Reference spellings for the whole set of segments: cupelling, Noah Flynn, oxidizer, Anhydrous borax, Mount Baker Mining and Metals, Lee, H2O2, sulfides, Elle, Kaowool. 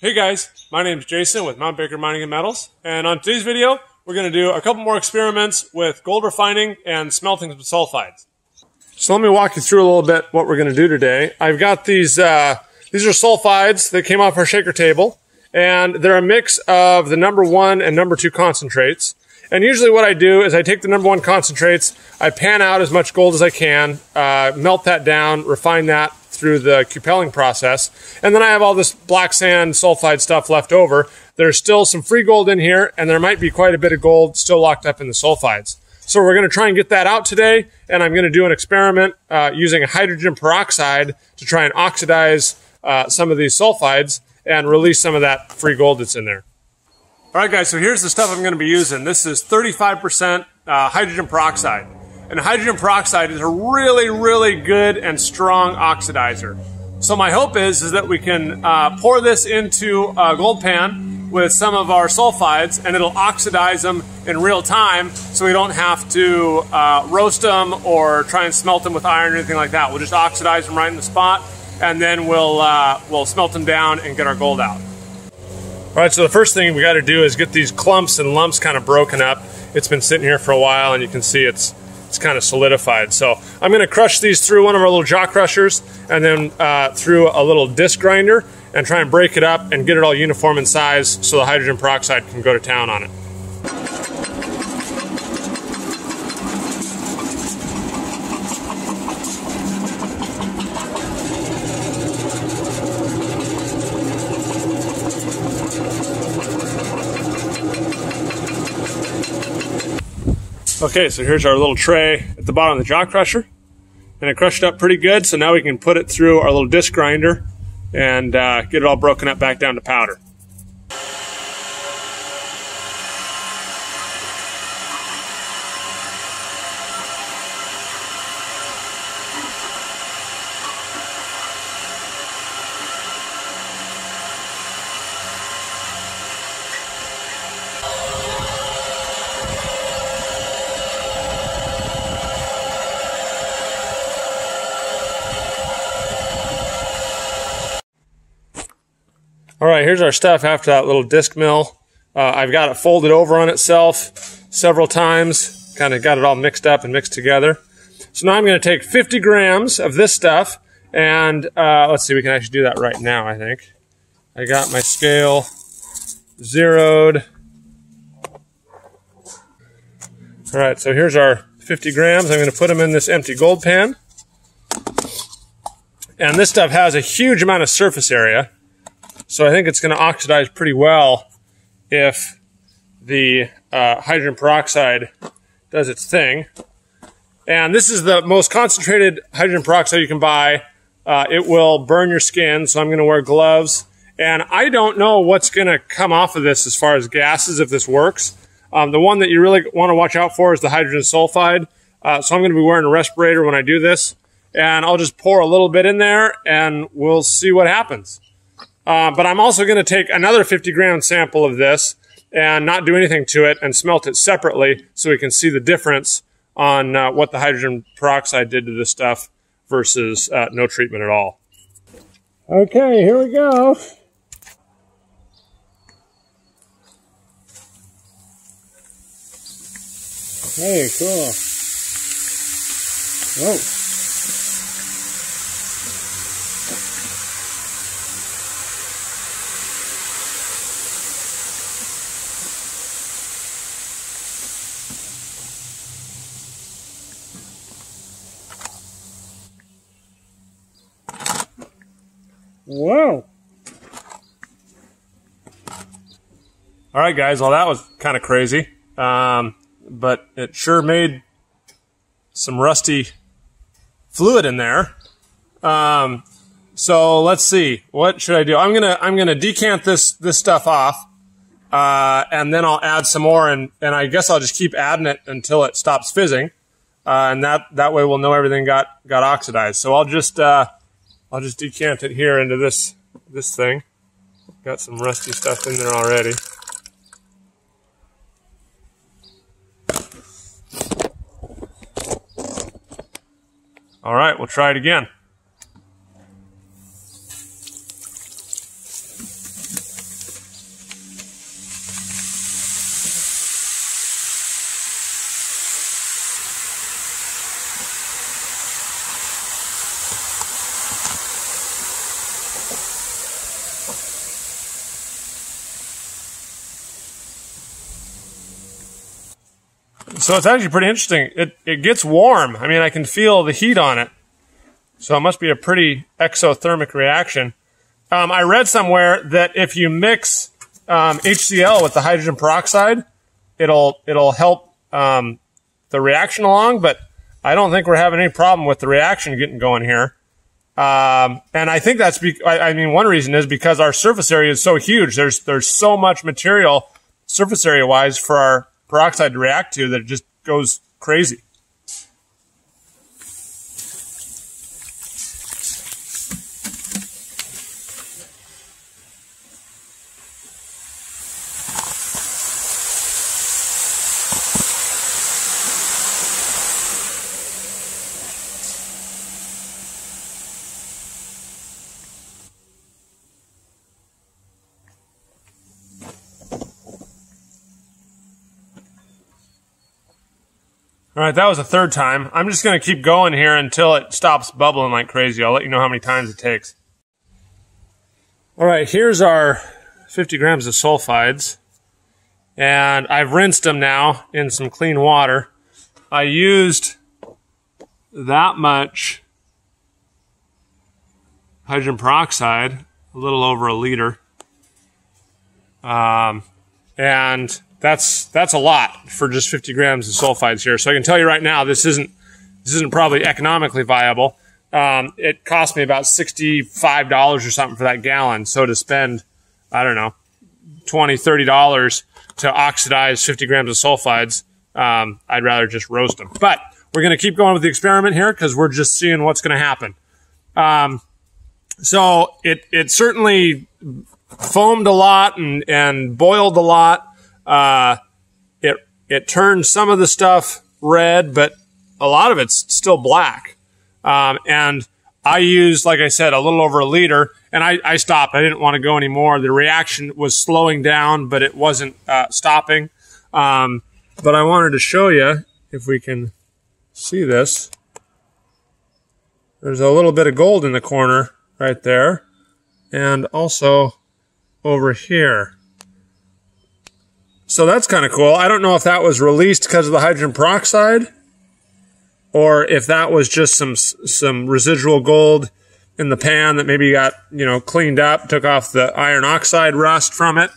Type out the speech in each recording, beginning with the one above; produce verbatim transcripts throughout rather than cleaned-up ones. Hey guys, my name is Jason with Mount Baker Mining and Metals, and on today's video we're going to do a couple more experiments with gold refining and smelting some sulfides. So let me walk you through a little bit what we're going to do today. I've got these, uh, these are sulfides that came off our shaker table, and they're a mix of the number one and number two concentrates. And usually what I do is I take the number one concentrates, I pan out as much gold as I can, uh, melt that down, refine that through the cupelling process, and then I have all this black sand sulfide stuff left over. There's still some free gold in here, and there might be quite a bit of gold still locked up in the sulfides. So we're going to try and get that out today, and I'm going to do an experiment uh, using hydrogen peroxide to try and oxidize uh, some of these sulfides and release some of that free gold that's in there. All right, guys, so here's the stuff I'm going to be using. This is thirty-five percent uh, hydrogen peroxide. And hydrogen peroxide is a really, really good and strong oxidizer. So my hope is, is that we can uh, pour this into a gold pan with some of our sulfides, and it'll oxidize them in real time so we don't have to uh, roast them or try and smelt them with iron or anything like that. We'll just oxidize them right in the spot, and then we'll, uh, we'll smelt them down and get our gold out. All right, so the first thing we got to do is get these clumps and lumps kind of broken up. It's been sitting here for a while, and you can see it's it's kind of solidified. So I'm going to crush these through one of our little jaw crushers, and then uh, through a little disc grinder, and try and break it up and get it all uniform in size so the hydrogen peroxide can go to town on it. Okay, so here's our little tray at the bottom of the jaw crusher, and it crushed up pretty good, so now we can put it through our little disc grinder and uh, get it all broken up back down to powder. All right, here's our stuff after that little disc mill. Uh, I've got it folded over on itself several times, kind of got it all mixed up and mixed together. So now I'm going to take fifty grams of this stuff, and uh, let's see, we can actually do that right now, I think. I got my scale zeroed. All right, so here's our fifty grams. I'm going to put them in this empty gold pan. And this stuff has a huge amount of surface area. So I think it's going to oxidize pretty well if the uh, hydrogen peroxide does its thing. And this is the most concentrated hydrogen peroxide you can buy. Uh, it will burn your skin, so I'm going to wear gloves. And I don't know what's going to come off of this as far as gases, if this works. Um, the one that you really want to watch out for is the hydrogen sulfide. Uh, so I'm going to be wearing a respirator when I do this. And I'll just pour a little bit in there, and we'll see what happens. Uh, but I'm also going to take another fifty gram sample of this and not do anything to it and smelt it separately so we can see the difference on uh, what the hydrogen peroxide did to this stuff versus uh, no treatment at all. Okay, here we go. Hey, cool. Whoa. Whoa. All right, guys. Well, that was kind of crazy, um, but it sure made some rusty fluid in there. Um, so let's see. What should I do? I'm gonna I'm gonna decant this this stuff off, uh, and then I'll add some more, and and I guess I'll just keep adding it until it stops fizzing, uh, and that that way we'll know everything got got oxidized. So I'll just. Uh, I'll just decant it here into this this thing. Got some rusty stuff in there already. All right, we'll try it again. so it's actually pretty interesting. It, it gets warm. I mean, I can feel the heat on it. So it must be a pretty exothermic reaction. Um, I read somewhere that if you mix um, H C L with the hydrogen peroxide, it'll it'll help um, the reaction along, but I don't think we're having any problem with the reaction getting going here. Um, and I think that's, be I, I mean, one reason is because our surface area is so huge. There's there's so much material surface area-wise for our peroxide to react to that it just goes crazy. All right, that was the third time. I'm just going to keep going here until it stops bubbling like crazy. I'll let you know how many times it takes. All right, here's our fifty grams of sulfides. And I've rinsed them now in some clean water. I used that much hydrogen peroxide, a little over a liter. Um, and... That's that's a lot for just fifty grams of sulfides here. So I can tell you right now, this isn't this isn't probably economically viable. Um, it cost me about sixty-five dollars or something for that gallon. So to spend, I don't know, twenty, thirty dollars to oxidize fifty grams of sulfides, um, I'd rather just roast them. But we're going to keep going with the experiment here because we're just seeing what's going to happen. Um, so it it certainly foamed a lot and and boiled a lot. Uh, it, it turned some of the stuff red, but a lot of it's still black. Um, and I used, like I said, a little over a liter, and I, I stopped. I didn't want to go anymore. The reaction was slowing down, but it wasn't, uh, stopping. Um, but I wanted to show you, if we can see this, there's a little bit of gold in the corner right there. And also over here. So that's kind of cool. I don't know if that was released because of the hydrogen peroxide or if that was just some some residual gold in the pan that maybe got, you know, cleaned up, took off the iron oxide rust from it,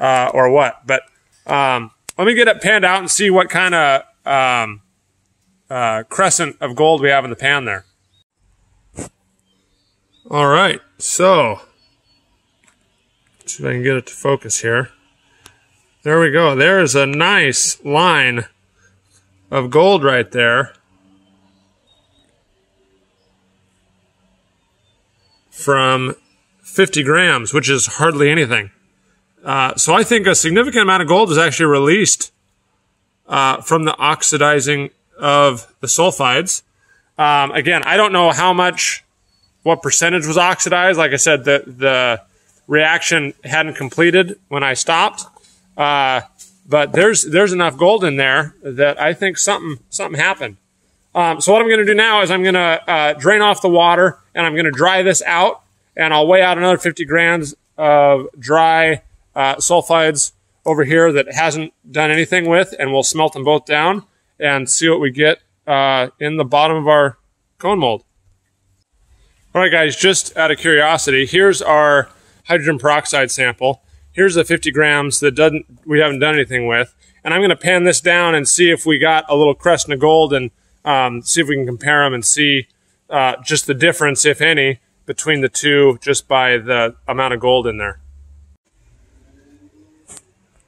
uh, or what. But um, let me get it panned out and see what kind of um, uh, crescent of gold we have in the pan there. All right. So let's see if I can get it to focus here. There we go. There is a nice line of gold right there from fifty grams, which is hardly anything. Uh, so I think a significant amount of gold is actually released uh, from the oxidizing of the sulfides. Um, again, I don't know how much, what percentage was oxidized. Like I said, the, the reaction hadn't completed when I stopped. Uh, but there's, there's enough gold in there that I think something, something happened. Um, so what I'm going to do now is I'm going to, uh, drain off the water and I'm going to dry this out and I'll weigh out another fifty grams of dry, uh, sulfides over here that hasn't done anything with, and we'll smelt them both down and see what we get, uh, in the bottom of our cone mold. All right, guys, just out of curiosity, here's our hydrogen peroxide sample. Here's the fifty grams that doesn't we haven't done anything with. And I'm going to pan this down and see if we got a little crescent of gold and um, see if we can compare them and see uh, just the difference, if any, between the two just by the amount of gold in there.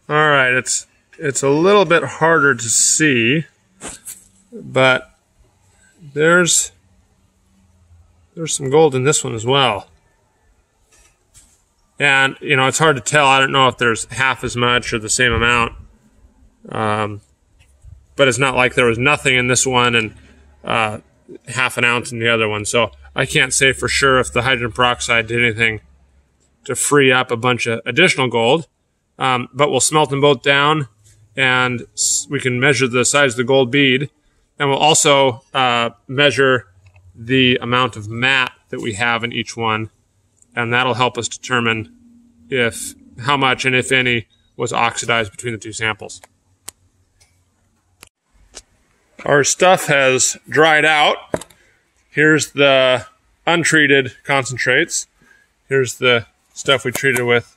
All right, it's, it's a little bit harder to see, but there's, there's some gold in this one as well. And, you know, it's hard to tell. I don't know if there's half as much or the same amount. Um, but it's not like there was nothing in this one and uh, half an ounce in the other one. So I can't say for sure if the hydrogen peroxide did anything to free up a bunch of additional gold. Um, but we'll smelt them both down and we can measure the size of the gold bead. And we'll also uh, measure the amount of matte that we have in each one. And that'll help us determine if how much and if any was oxidized between the two samples. our stuff has dried out. Here's the untreated concentrates. Here's the stuff we treated with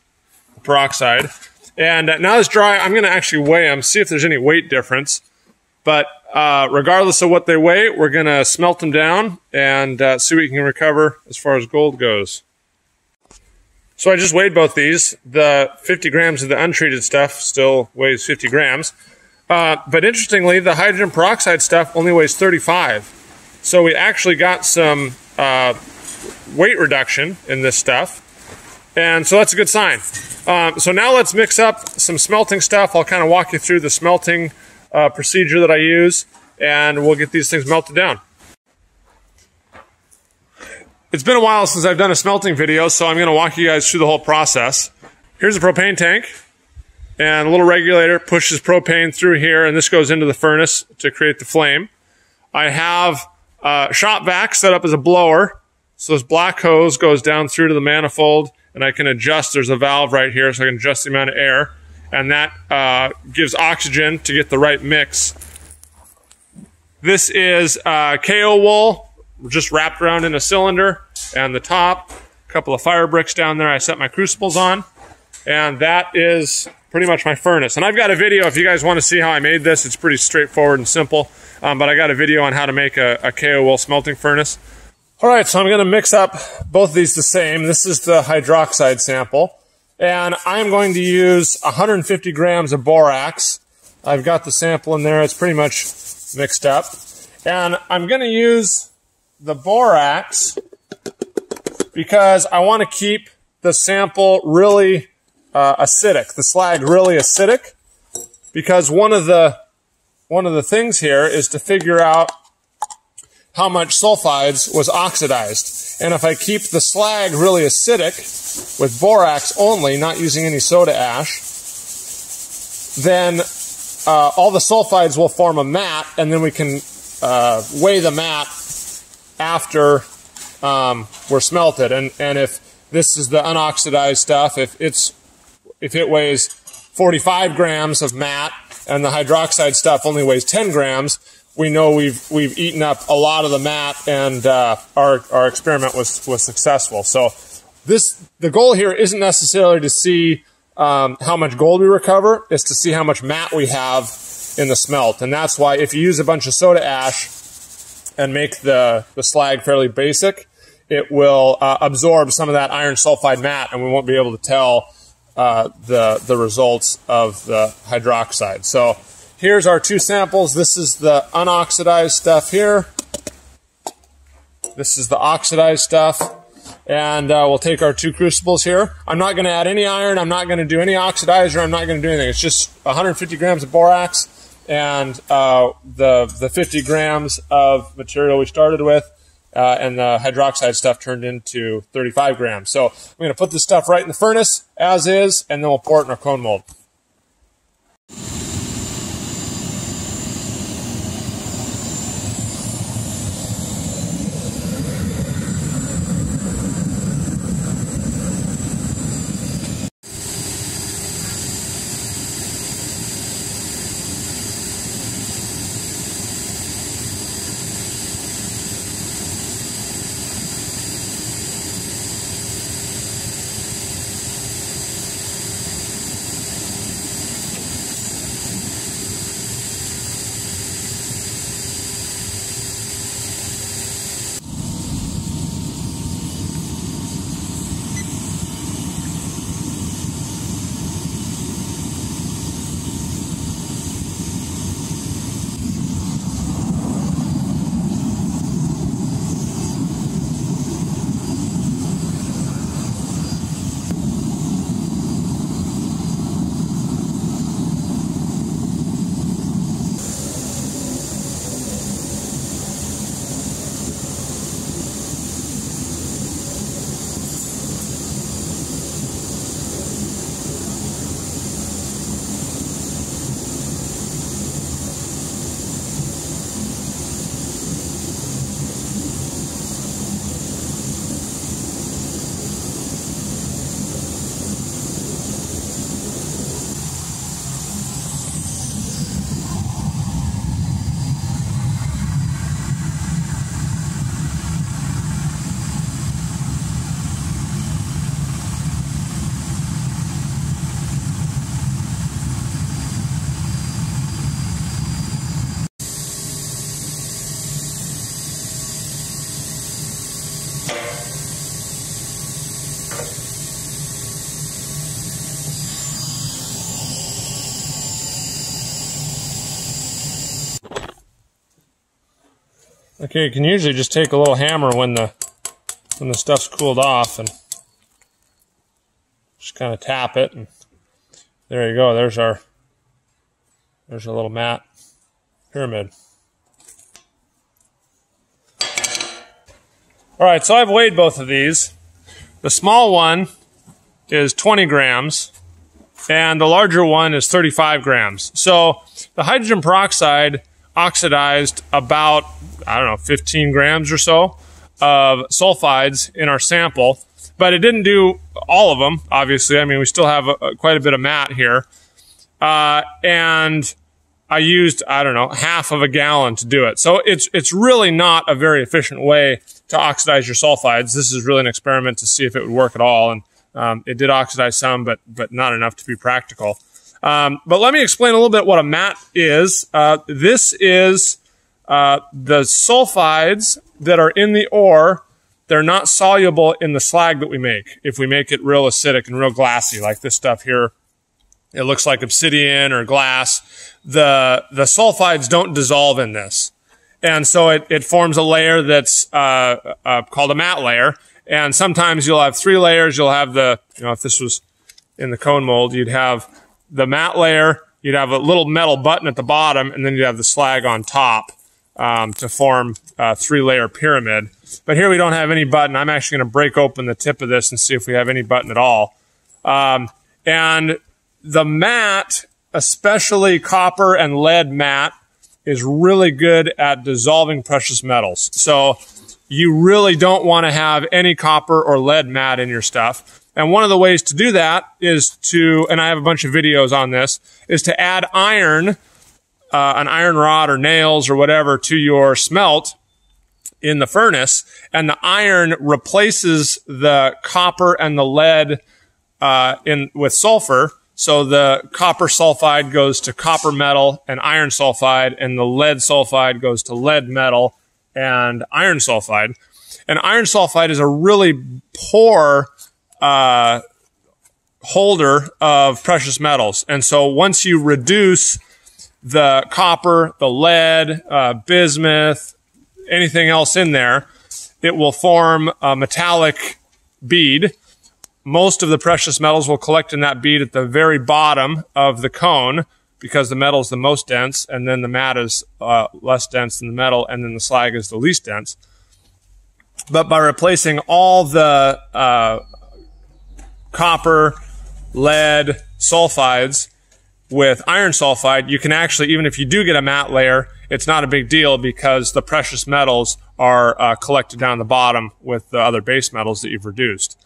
peroxide. And now it's dry, I'm gonna actually weigh them, see if there's any weight difference. But uh, regardless of what they weigh, we're gonna smelt them down and uh, see what we can recover as far as gold goes. So I just weighed both these. The fifty grams of the untreated stuff still weighs fifty grams. Uh, but interestingly, the hydrogen peroxide stuff only weighs thirty-five. So we actually got some uh, weight reduction in this stuff. And so that's a good sign. Um, so now let's mix up some smelting stuff. I'll kind of walk you through the smelting uh, procedure that I use, and we'll get these things melted down. It's been a while since I've done a smelting video, so I'm going to walk you guys through the whole process. Here's a propane tank, and a little regulator pushes propane through here, and this goes into the furnace to create the flame. I have a shop vac set up as a blower, so this black hose goes down through to the manifold, and I can adjust, there's a valve right here, so I can adjust the amount of air, and that uh, gives oxygen to get the right mix. This is uh, Kaowool, just wrapped around in a cylinder, and the top, a couple of fire bricks down there I set my crucibles on, and that is pretty much my furnace. And I've got a video, if you guys want to see how I made this, it's pretty straightforward and simple, um, but I got a video on how to make a, a Kaowool smelting furnace. All right, so I'm going to mix up both of these the same. This is the hydroxide sample. And I'm going to use one hundred fifty grams of borax. I've got the sample in there. It's pretty much mixed up. And I'm going to use the borax because I want to keep the sample really uh, acidic, the slag really acidic, because one of the, one of the things here is to figure out how much sulfides was oxidized. And if I keep the slag really acidic with borax only, not using any soda ash, then uh, all the sulfides will form a mat, and then we can uh, weigh the mat after um, we're smelted. And, and if this is the unoxidized stuff, if, it's, if it weighs forty-five grams of mat and the hydroxide stuff only weighs ten grams, we know we've we've eaten up a lot of the mat, and uh, our our experiment was was successful. So this the goal here isn't necessarily to see um, how much gold we recover; it's to see how much mat we have in the smelt. And that's why if you use a bunch of soda ash and make the the slag fairly basic, it will uh, absorb some of that iron sulfide mat, and we won't be able to tell uh, the the results of the hydroxide. So here's our two samples. This is the unoxidized stuff here. This is the oxidized stuff. And uh, we'll take our two crucibles here. I'm not going to add any iron. I'm not going to do any oxidizer. I'm not going to do anything. It's just one hundred fifty grams of borax and uh, the, the fifty grams of material we started with. Uh, and the hydroxide stuff turned into thirty-five grams. So I'm going to put this stuff right in the furnace as is, and then we'll pour it in our cone mold. Okay, you can usually just take a little hammer when the when the stuff's cooled off and just kind of tap it, and there you go. There's our there's a little matte pyramid. All right, so I've weighed both of these. The small one is twenty grams, and the larger one is thirty-five grams. So the hydrogen peroxide oxidized about, I don't know, fifteen grams or so of sulfides in our sample, but it didn't do all of them, obviously. I mean, we still have a, a, quite a bit of matte here. Uh, and I used, I don't know, half of a gallon to do it. So it's, it's really not a very efficient way to oxidize your sulfides. This is really an experiment to see if it would work at all. And um, it did oxidize some, but, but not enough to be practical. Um, but let me explain a little bit what a matte is. Uh, this is uh, the sulfides that are in the ore. They're not soluble in the slag that we make. If we make it real acidic and real glassy, like this stuff here, it looks like obsidian or glass. The, the sulfides don't dissolve in this. And so it, it forms a layer that's uh, uh, called a matte layer. And sometimes you'll have three layers. You'll have the, you know, if this was in the cone mold, you'd have the matte layer, you'd have a little metal button at the bottom, and then you'd have the slag on top um, to form a three-layer pyramid. But here we don't have any button. I'm actually going to break open the tip of this and see if we have any button at all. Um, and the matte, especially copper and lead matte, is really good at dissolving precious metals. So you really don't want to have any copper or lead matte in your stuff. And one of the ways to do that is to, and I have a bunch of videos on this, is to add iron, uh, an iron rod or nails or whatever to your smelt in the furnace. And the iron replaces the copper and the lead uh, in with sulfur. So the copper sulfide goes to copper metal and iron sulfide, and the lead sulfide goes to lead metal and iron sulfide. And iron sulfide is a really poor uh, holder of precious metals. And so once you reduce the copper, the lead, uh, bismuth, anything else in there, it will form a metallic bead. Most of the precious metals will collect in that bead at the very bottom of the cone because the metal is the most dense, and then the matte is uh, less dense than the metal, and then the slag is the least dense. But by replacing all the uh, copper, lead, sulfides with iron sulfide, you can actually, even if you do get a matte layer, it's not a big deal because the precious metals are uh, collected down the bottom with the other base metals that you've reduced.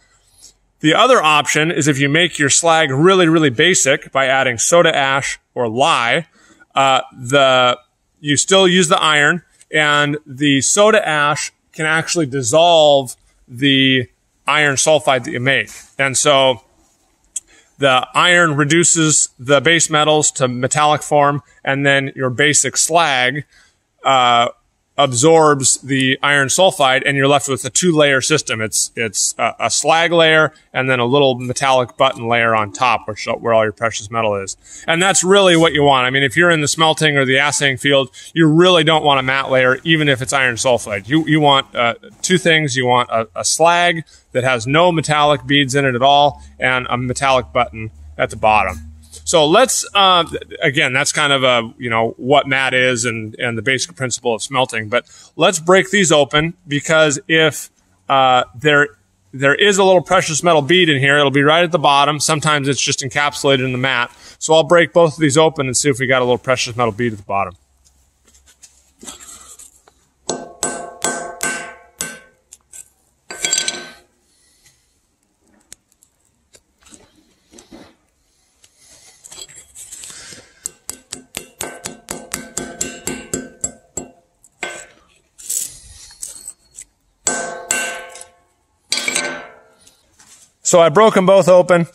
The other option is if you make your slag really, really basic by adding soda ash or lye, uh, the, you still use the iron, and the soda ash can actually dissolve the iron sulfide that you make. And so the iron reduces the base metals to metallic form, and then your basic slag uh, absorbs the iron sulfide, and you're left with a two-layer system. It's it's a, a slag layer and then a little metallic button layer on top, where, where all your precious metal is. And that's really what you want. I mean, if you're in the smelting or the assaying field, you really don't want a matte layer, even if it's iron sulfide. You, you want uh, two things. You want a, a slag that has no metallic beads in it at all, and a metallic button at the bottom. So let's, uh, again, that's kind of a, you know, what matte is and, and the basic principle of smelting. But let's break these open, because if uh, there there is a little precious metal bead in here, it'll be right at the bottom. Sometimes it's just encapsulated in the matte. So I'll break both of these open and see if we got a little precious metal bead at the bottom. So I broke them both open,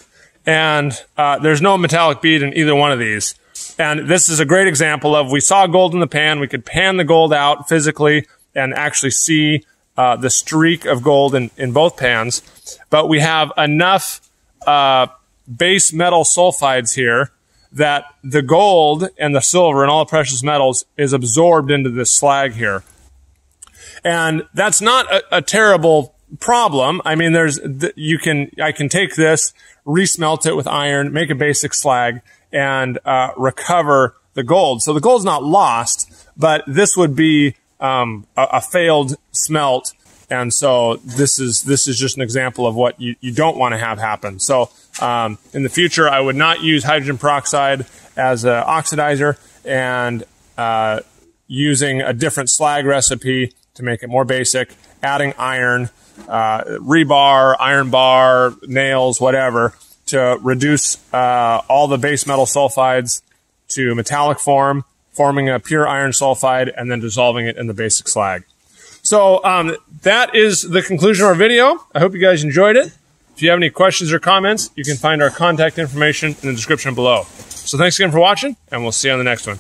and uh, there's no metallic bead in either one of these. And this is a great example of, we saw gold in the pan. We could pan the gold out physically and actually see uh, the streak of gold in, in both pans. But we have enough uh, base metal sulfides here that the gold and the silver and all the precious metals is absorbed into this slag here. And that's not a, a terrible problem. I mean, there's, you can, I can take this, resmelt it with iron, make a basic slag, and uh, recover the gold. So the gold's not lost, but this would be um, a, a failed smelt. And so this is, this is just an example of what you, you don't want to have happen. So um, in the future, I would not use hydrogen peroxide as an oxidizer, and uh, using a different slag recipe to make it more basic, adding iron, uh, rebar, iron bar, nails, whatever, to reduce uh, all the base metal sulfides to metallic form, forming a pure iron sulfide, and then dissolving it in the basic slag. So um, that is the conclusion of our video. I hope you guys enjoyed it. If you have any questions or comments, you can find our contact information in the description below. So thanks again for watching, and we'll see you on the next one.